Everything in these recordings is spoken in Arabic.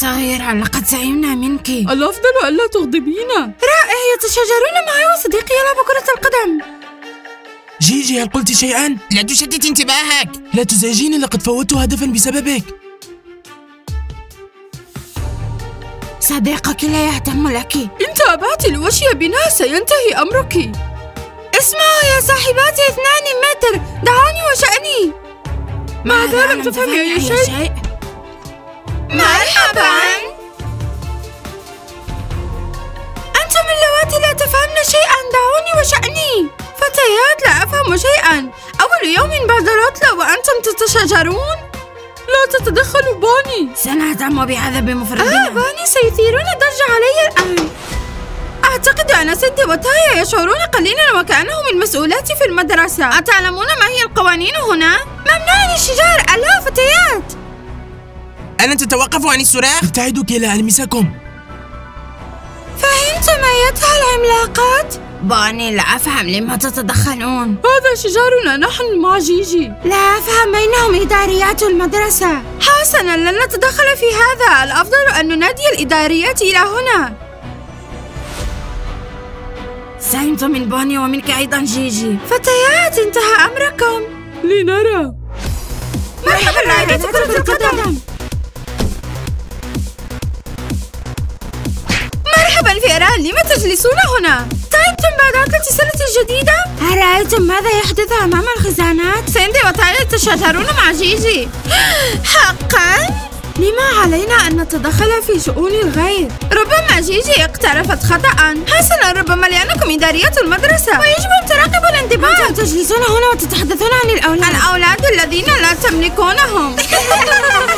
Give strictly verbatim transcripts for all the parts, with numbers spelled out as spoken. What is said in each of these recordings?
سايرة، لقد سئمنا منك. الأفضل ألا تغضبينا. رائع، يتشاجرون معي وصديقي يلعب كرة القدم. جيجي، هل قلت شيئا؟ لا تشتت انتباهك. لا تزعجيني، لقد فوتت هدفا بسببك. صديقك لا يهتم لك. إن تابعت الوشي بنا سينتهي أمرك. اسمعوا يا صاحباتي اثنان متر، دعوني وشأني. ماذا؟ لم تفهمي أي شيء؟ مرحبا. أنتم اللواتي لا تفهمن شيئا، دعوني وشأني. فتيات، لا أفهم شيئا. أول يوم بعد العطلة وأنتم تتشاجرون؟ لا تتدخلوا باني. سنهتم بهذا بمفردنا. آه، باني سيثيرون الضجة علي الآن. أعتقد أن سيدي وتايا يشعرون قليلا وكأنهم المسؤولات في المدرسة. أتعلمون ما هي القوانين هنا؟ ممنوع الانشجار. ألا فتيات؟ ألا تتوقف عن الصراخ؟ ابتعدوا لا ألمسكم. فهمت ما يدفع العملاقات؟ باني، لا أفهم لما تتدخلون. هذا شجارنا نحن مع جيجي. لا أفهم، بينهم إداريات المدرسة. حسنا، لن نتدخل في هذا. الأفضل أن ننادي الإداريات إلى هنا. سئمت من باني ومنك أيضا جيجي. فتيات، انتهى أمركم. لنرى. مرحبا لعبة كرة القدم. مرحبا فئران، لم تجلسون هنا؟ تعبتم بعد عطلة السنة الجديدة؟ أرأيتم ماذا يحدث أمام الخزانات؟ سندي وتايلا يتشاجرون مع جيجي. حقا؟ لما علينا أن نتدخل في شؤون الغير؟ ربما جيجي اقترفت خطأ. حسنا، ربما لأنكم إدارية المدرسة ويجب أن تراقبوا الانضباط. أنتم تجلسون هنا وتتحدثون عن الأولاد، الأولاد الذين لا تملكونهم.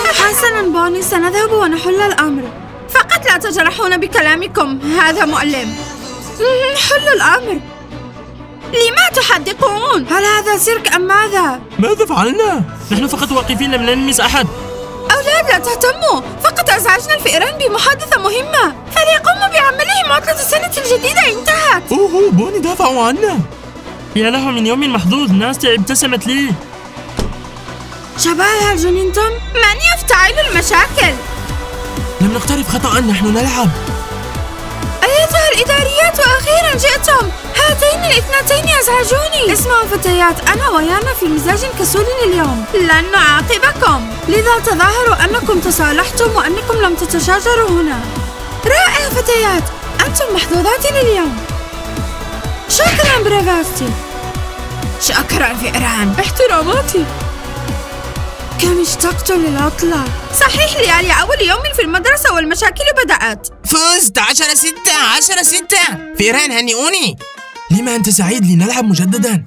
حسنا باني، سنذهب ونحل الأمر. فقط لا تجرحون بكلامكم، هذا مؤلم. حل الأمر. لما تحدقون؟ هل هذا سيرك أم ماذا؟ ماذا فعلنا؟ نحن فقط واقفين، لم نلمس أحد. أولاد، لا تهتموا، فقط أزعجنا الفئران بمحادثة مهمة، فليقوموا بعملهم. عطلة السنة الجديدة انتهت. أوه، بوني دافعوا عنا. يا له من يوم محظوظ. ناستي ابتسمت لي. شباب، هل جننتم؟ من يفتعل المشاكل؟ لم نقترف خطأ، نحن نلعب. أيتها الإداريات، وأخيرا جئتم. هاتين الاثنتين يزعجوني. اسمعوا فتيات، أنا ويانا في مزاج كسول اليوم. لن نعاقبكم، لذا تظاهروا أنكم تصالحتم وأنكم لم تتشاجروا هنا. رائع فتيات، أنتم محظوظات لليوم. شكرا برافتي. شكرا فئران. احتراماتي. كم اشتقت للعطلة. صحيح، ليالي أول يوم في المدرسة والمشاكل بدأت. فزت عشرة ستة عشرة ستة. فئران، هنئوني. لما أنت سعيد؟ لنلعب مجددا.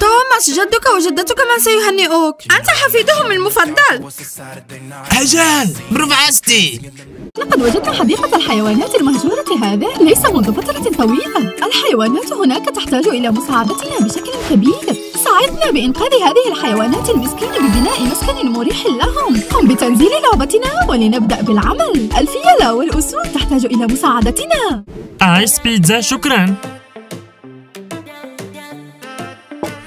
توماس، جدك وجدتك من سيهنئوك، أنت حفيدهم المفضل. أجل، برافاستي. لقد وجدت حديقة الحيوانات المهجورة. هذا ليس منذ فترة طويلة. الحيوانات هناك تحتاج إلى مساعدتنا بشكل كبير. ساعدنا بإنقاذ هذه الحيوانات المسكينة ببناء مسكن مريح لهم. قم بتنزيل لعبتنا ولنبدأ بالعمل. الفيلة والأسود تحتاج إلى مساعدتنا. آيس بيتزا، شكراً.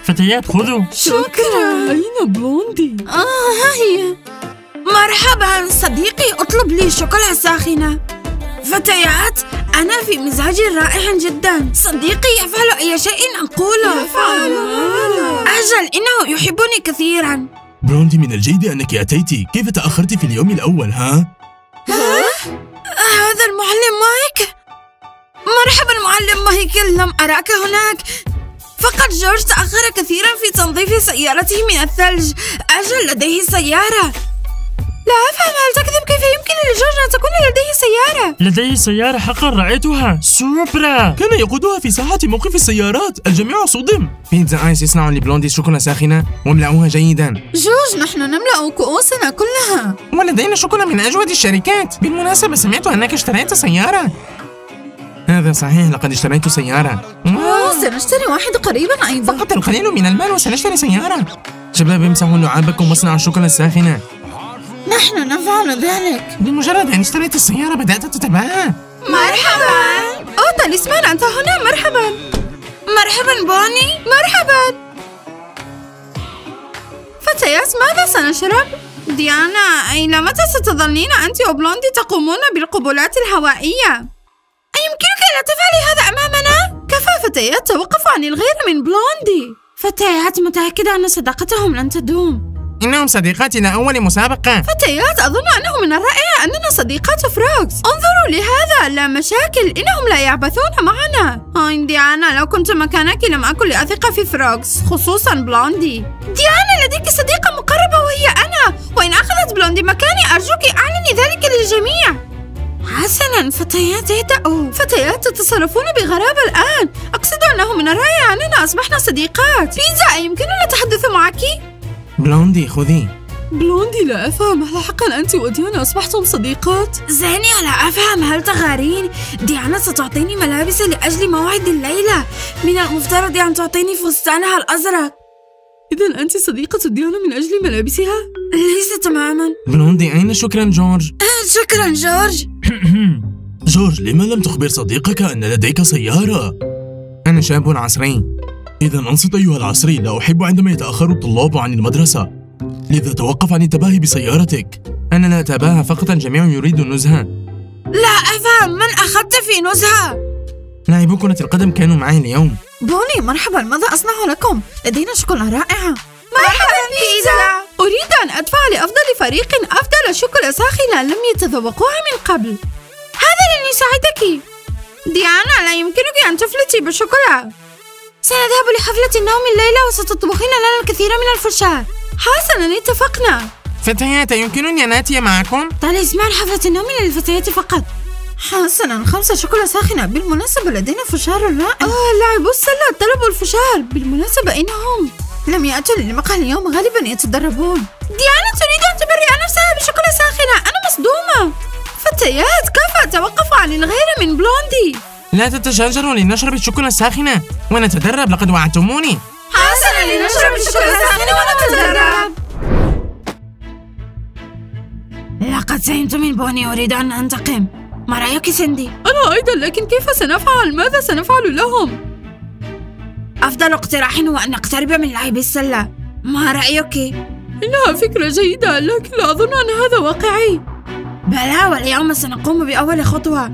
فتيات، خذوا. شكراً. أين بلوندي؟ آه، ها هي. مرحباً صديقي، أطلب لي شوكولاتة ساخنة. فتيات، أنا في مزاج رائع جدا. صديقي يفعل أي شيء أقوله. أجل، إنه يحبني كثيرا. بروندي، من الجيد أنك أتيتي. كيف تأخرت في اليوم الأول؟ ها؟ ها؟ هذا المعلم مايك؟ مرحبا معلم مايكل، لم أراك هناك. فقط جورج تأخر كثيرا في تنظيف سيارته من الثلج. أجل، لديه سيارة. لا أفهم، هل تكذب؟ كيف يمكن لجورج أن تكون لديه سيارة؟ لديه سيارة حقا، رأيتها. سوبرا، كان يقودها في ساحة موقف السيارات. الجميع صدم. بيتزا آيس، يصنع لبلوندي شوكولا ساخنة واملأوها جيدا. جورج، نحن نملأ كؤوسنا كلها، ولدينا شوكولا من أجود الشركات. بالمناسبة، سمعت أنك اشتريت سيارة. هذا صحيح، لقد اشتريت سيارة. أوه، سنشتري واحد قريبا أيضا. فقط القليل من المال وسنشتري سيارة. شباب، امسحوا لعابكم واصنعوا الشوكولا الساخنة. نحن نفعل ذلك. بمجرد أن اشتريت السيارة بدأت تتباهى. مرحبا. أوه، تاليسمان، أنت هنا. مرحبا. مرحبا بوني. مرحبا فتيات، ماذا سنشرب؟ ديانا، إلى متى ستظلين أنت وبلوندي تقومون بالقبلات الهوائية؟ أيمكنك أن تفعلي هذا أمامنا؟ كفى فتيات توقفوا عن الغير من بلوندي. فتيات، متأكدة أن صداقتهم لن تدوم. إنهم صديقاتنا أول مسابقة. فتيات، أظن أنه من الرائع أننا صديقات فروكس. انظروا لهذا، لا مشاكل، إنهم لا يعبثون معنا. هاي ديانا، لو كنت مكانك لم أكن لأثق في فروكس، خصوصا بلوندي. ديانا، لديك صديقة مقربة وهي أنا، وإن أخذت بلوندي مكاني أرجوك أعلني ذلك للجميع. حسناً فتيات، اهدأوا. فتيات، تتصرفون بغرابة الآن. أقصد أنه من الرائع أننا أصبحنا صديقات. بيتزا، أيمكننا التحدث معك؟ بلوندي خذي. بلوندي، لا أفهم، هل حقاً أنت وديانا أصبحتم صديقات؟ زيني، لا أفهم، هل تغارين؟ ديانا ستعطيني ملابس لأجل موعد الليلة، من المفترض أن تعطيني فستانها الأزرق. إذا أنت صديقة ديانا من أجل ملابسها؟ ليس تماماً. بلوندي، أين شكراً جورج؟ شكراً جورج. جورج، لما لم تخبر صديقك أن لديك سيارة؟ أنا شاب عصري. إذا أنصت أيها العصري، لا أحب عندما يتأخر الطلاب عن المدرسة، لذا توقف عن التباهي بسيارتك. أنا لا أتباهى، فقط الجميع يريد النزهة. لا أفهم، من أخذت في نزهة؟ لاعبو كرة القدم كانوا معي اليوم. بوني، مرحبا، ماذا أصنع لكم؟ لدينا شوكولاتة رائعة. مرحبا بيتزا، أريد أن أدفع لأفضل فريق أفضل شوكولاتة ساخنة لم يتذوقوها من قبل. هذا لن يساعدك. ديانا، لا يمكنك أن تفلتي بالشوكولاتة. سنذهب لحفلة النوم الليلة وستطبخين لنا الكثير من الفرشاة. حسناً، اتفقنا. فتيات، يمكنني أن آتي معكم؟ تاليزمان حفلة النوم للفتيات فقط. حسناً، خمسة شوكولاتة ساخنة. بالمناسبة لدينا فشار رائع. آه، لاعبو السلة طلبوا الفشار. بالمناسبة إنهم لم يأتوا للمقهى اليوم، غالباً يتدربون. ديانا تريد أن تبرئ نفسها بشوكولاتة ساخنة، أنا مصدومة. فتيات، كفى، توقفوا عن الغير من بلوندي. لا تتشاجروا، لنشرب الشوكولاتة الساخنة ونتدرب، لقد وعدتموني. حسناً، لنشرب الشوكولاتة الساخنة ونتدرب. لقد سئمت من بوني، أريد أن أنتقم. ما رأيك سندي؟ أنا أيضاً، لكن كيف سنفعل؟ ماذا سنفعل لهم؟ أفضل اقتراح هو أن نقترب من لاعبي السلة، ما رأيك؟ إنها فكرة جيدة، لكن لا أظن أن هذا واقعي. بلى، واليوم سنقوم بأول خطوة.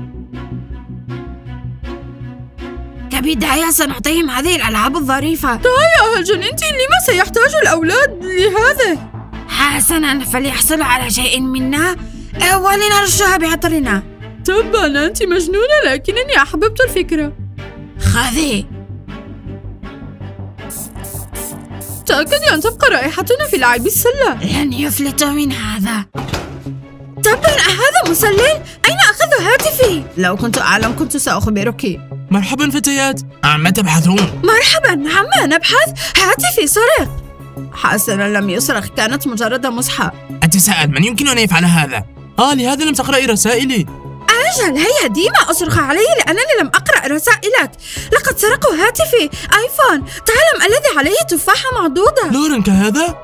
كبداية سنعطيهم هذه الألعاب الظريفة. دايا، هل جننتِ؟ لما سيحتاج الأولاد لهذا؟ حسناً، فليحصلوا على شيء منا ولنرشها بعطرنا. تباً، أنتِ مجنونة، لكنني أحببت الفكرة. خذي. تأكدي أن تبقى رائحتنا في لعب السلة، لن يفلتوا من هذا. تباً، هذا مسلل، أين أخذ هاتفي؟ لو كنت أعلم كنت سأخبرك. مرحبا فتيات، عما تبحثون؟ مرحبا، عما نبحث؟ هاتفي سرق. حسنا، لم يسرق، كانت مجرد مصحة. أتساءل من يمكن أن يفعل هذا؟ آه، لهذا لم تقرأي رسائلي. أجل، هيا ديما، أصرخ علي لأنني لم أقرأ رسائلك. لقد سرقوا هاتفي آيفون، تعلم الذي عليه تفاحة معضوضة. لورن كهذا؟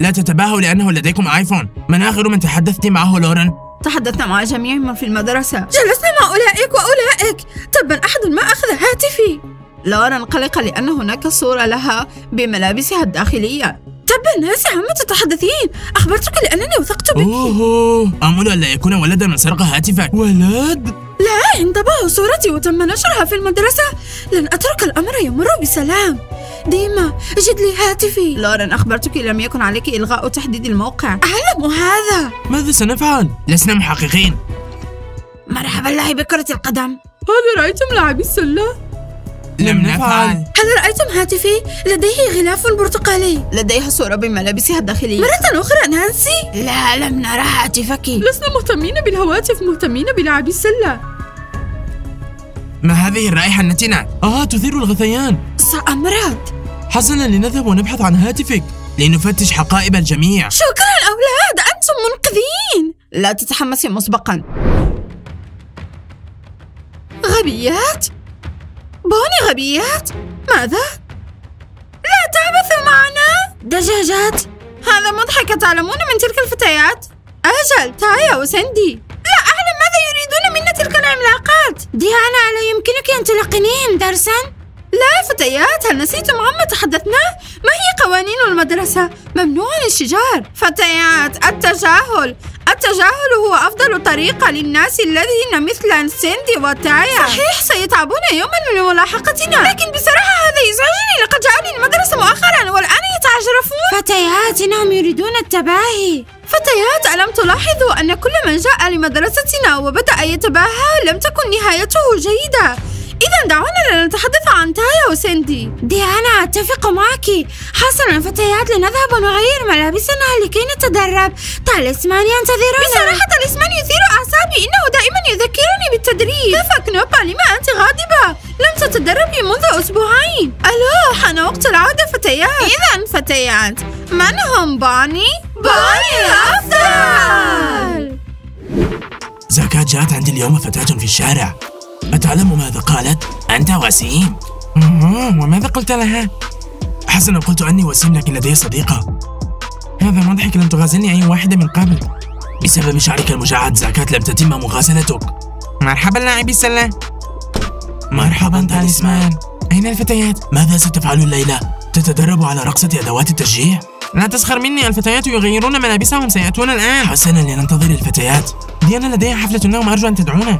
لا تتباهوا لأنه لديكم آيفون. من آخر من تحدثت معه لورن؟ تحدثنا مع جميع من في المدرسة، جلسنا مع أولئك وأولئك. تباً، أحد ما أخذ هاتفي. لورا قلقة لأن هناك صورة لها بملابسها الداخلية. تباً، ناسي عما تتحدثين، أخبرتك لأنني وثقت بك. أوه، أمل أن لا يكون ولداً من سرق هاتفك. ولد؟ لا، انطبعوا صورتي وتم نشرها في المدرسة، لن أترك الأمر يمر بسلام. ديما، جد لي هاتفي. لورا أخبرتك لم يكن عليك إلغاء تحديد الموقع. أعلم هذا. ماذا سنفعل؟ لسنا محققين. مرحبا لاعبي كرة القدم، هل رأيتم لاعبي السلة؟ لم نفعل. هل رأيتم هاتفي؟ لديه غلاف برتقالي، لديها صورة بملابسها الداخلية. مرة أخرى نانسي؟ لا، لم نرى هاتفك. لسنا مهتمين بالهواتف، مهتمين بلعب السلة. ما هذه الرائحة النتنة؟ آه، تثير الغثيان. سأمرض. حسناً، لنذهب ونبحث عن هاتفك لنفتش حقائب الجميع. شكراً أولاد، أنتم منقذين. لا تتحمسي مسبقاً. غبيات؟ بوني غبيات؟ ماذا؟ لا تعبثوا معنا؟ دجاجات؟ هذا مضحك، تعلمون من تلك الفتيات؟ أجل، تايا وسندي، لا أعلم ماذا يريدون منا تلك العملاقات. ديانا، لا يمكنك أن تلقنيهم درساً؟ لا، فتيات، هل نسيتم عما تحدثنا؟ ما هي قوانين المدرسة؟ ممنوع الشجار. فتيات، التجاهل التجاهل هو أفضل طريقة للناس الذين مثل سيندي وتايا. صحيح، سيتعبون يوما من ملاحقتنا، لكن بصراحة هذا يزعجني. لقد جاءوني المدرسة مؤخرا والآن يتعجرفون. فتيات، إنهم يريدون التباهي. فتيات، ألم تلاحظوا أن كل من جاء لمدرستنا وبدأ يتباهى لم تكن نهايته جيدة؟ إذا دعونا لا نتحدث عن تايا وسيندي. ديانا، أتفق معك. حسنا فتيات، لنذهب ونغير ملابسنا لكي نتدرب. تالسمان ينتظرنا. بصراحة تالسمان يثير أعصابي، إنه دائما يذكرني بالتدريب. كفى كنوبا، لما أنت غاضبة؟ لم تتدربي منذ أسبوعين. ألو، حان وقت العودة فتيات. إذا فتيات، من هم باني؟ باني الأفضل. زكاة جاءت عندي اليوم فتاة في الشارع. أتعلم ماذا قالت؟ أنت وسيم. وماذا قلت لها؟ حسنا، قلت أني وسيم لكن لدي صديقة. هذا مضحك، لم تغازلني أي واحدة من قبل. بسبب شعرك المجعد زكاة لم تتم مغازلتك. مرحبا لاعبي السلة. مرحبا تالسمان. أين الفتيات؟ ماذا ستفعل الليلة؟ تتدرب على رقصة أدوات التشجيع؟ لا تسخر مني، الفتيات يغيرون ملابسهم، سيأتون الآن. حسنا، لننتظر الفتيات. ديانا لديها حفلة النوم، أرجو أن تدعونا.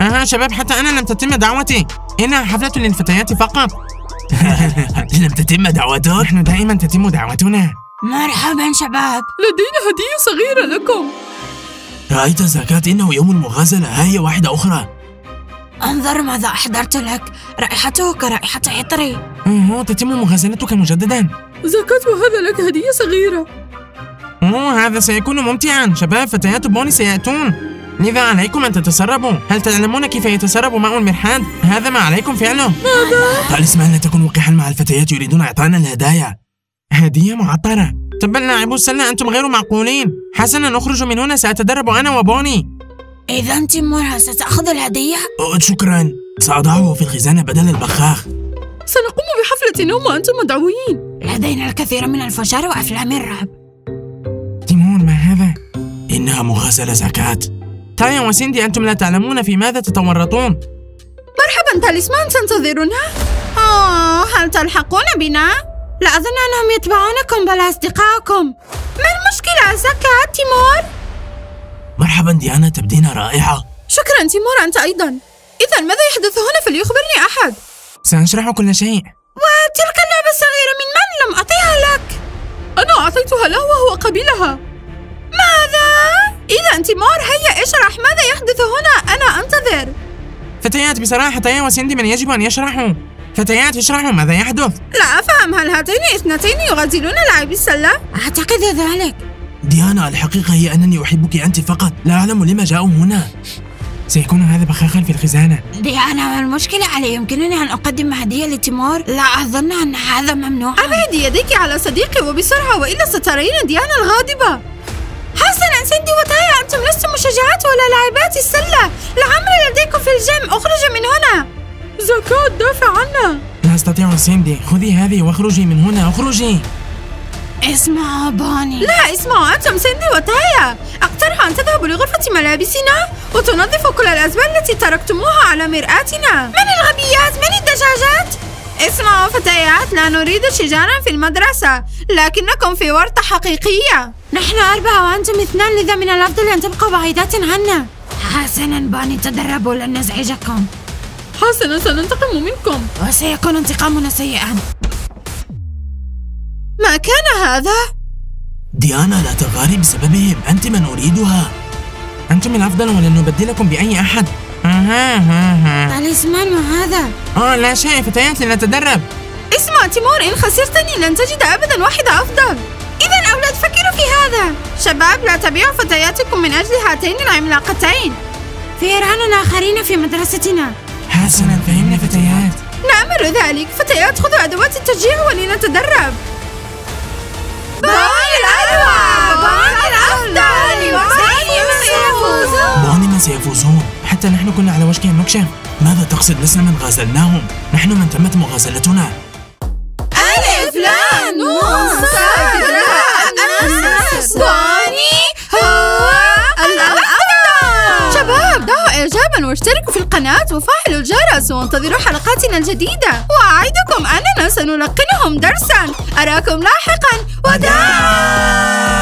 أها شباب، حتى أنا لم تتم دعوتي. إنها حفلة للفتيات فقط. لم تتم دعوتك؟ نحن دائما تتم دعوتنا. مرحبا شباب، لدينا هدية صغيرة لكم. رأيت زكاة؟ إنه يوم المغازلة. ها هي واحدة أخرى. انظر ماذا أحضرت لك، رائحته كرائحة عطري. أوه، تتم مغازلتك مجددا. زكاة، وهذا لك هدية صغيرة. أوه، هذا سيكون ممتعا. شباب، فتيات بوني سيأتون، لذا عليكم أن تتسربوا. هل تعلمون كيف يتسرب ماء المرحاض؟ هذا ما عليكم فعله. ماذا؟ تالسمان، لا تكن وقحا مع الفتيات، يريدون إعطانا الهدايا. هدية معطرة. تبا لاعبو السلة، أنتم غير معقولين. حسنا، نخرج من هنا، سأتدرب أنا وبوني. إذا تيمورها ستأخذ الهدية؟ شكرا، سأضعه في الخزانة بدل البخاخ. سنقوم بحفلة نوم وأنتم مدعوين. لدينا الكثير من الفجار وأفلام الرعب. تيمور، ما هذا؟ إنها مغازلة زكاة. تايا وسيندي، أنتم لا تعلمون في ماذا تتورطون. مرحبا تالسمان، تنتظرنا؟ آه، هل تلحقون بنا؟ لا أظن أنهم يتبعونكم بل أصدقائكم. ما المشكلة زكاة؟ تيمور؟ مرحبا ديانا، تبدين رائعة. شكرا تيمور، أنت أيضا. إذا ماذا يحدث هنا؟ فليخبرني أحد. سأشرح كل شيء. وتلك اللعبة الصغيرة من من؟ لم أعطيها لك. أنا أعطيتها له وهو قبلها. ماذا؟ إذا تيمور، هيا اشرح، ماذا يحدث هنا؟ أنا أنتظر. فتيات، بصراحة تايا وسيندي من يجب أن يشرحوا. فتيات، اشرحوا ماذا يحدث. لا أفهم، هل هاتين اثنتين يغازلون لاعبي السلة؟ أعتقد ذلك. ديانا، الحقيقة هي أنني أحبك أنت فقط، لا أعلم لما جاءوا هنا. سيكون هذا بخاخا في الخزانة. ديانا، ما المشكلة؟ هل يمكنني أن أقدم هدية لتيمور؟ لا أظن أن هذا ممنوع. أبعدي يديك على صديقي وبسرعة، وإلا سترين ديانا الغاضبة. حسنا سيندي وتايا، أنتم لستم مشجعات ولا لاعبات السلة، لعمري لديكم في الجيم. اخرجوا من هنا. زكاة، دافع عنا. لا أستطيع سيندي، خذي هذه واخرجي من هنا، اخرجي. اسمعوا بوني. لا، اسمعوا أنتم سيندي وتايا، أقترح أن تذهبوا لغرفة ملابسنا وتنظفوا كل الأزبال التي تركتموها على مرآتنا. من الغبيات؟ من الدجاجات؟ اسمعوا فتيات، لا نريد شجارا في المدرسة، لكنكم في ورطة حقيقية. نحن أربعة وأنتم اثنان، لذا من الأفضل أن تبقوا بعيدات عنا. حسنا باني، تدربوا، لن نزعجكم. حسنا، سننتقم منكم وسيكون انتقامنا سيئا. ما كان هذا؟ ديانا، لا تغاري بسببهم، أنت من أريدها. أنتم الأفضل ولن نبدلكم بأي أحد. تالسمان، ما هذا؟ آه لا شيء فتيات، لنتدرب. اسمع تيمور، إن خسرتني لن تجد أبدا واحدة أفضل. إذا أولاد، فكروا في هذا. شباب، لا تبيعوا فتياتكم من أجل هاتين العملاقتين. فيرعون آخرين في مدرستنا. حسنا، فهمنا فتيات. نأمر ذلك. فتيات، خذوا أدوات التشجيع ولنتدرب. بوني الأروع، بوني الأفضل، بوني من سيفوزون. بوني من سيفوزون، حتى نحن كنا على وشك أن نكشف. ماذا تقصد؟ لسنا من غازلناهم، نحن من تمت مغازلتنا. ألف لام نون صاد راء أنس، بوني هو الأفضل. شباب، دعوا إعجابا واشتركوا في القناة وفعلوا الجرس وانتظروا حلقاتنا الجديدة، وأعدكم أننا سنلقنهم درسا. أراكم لاحقا، وداعا.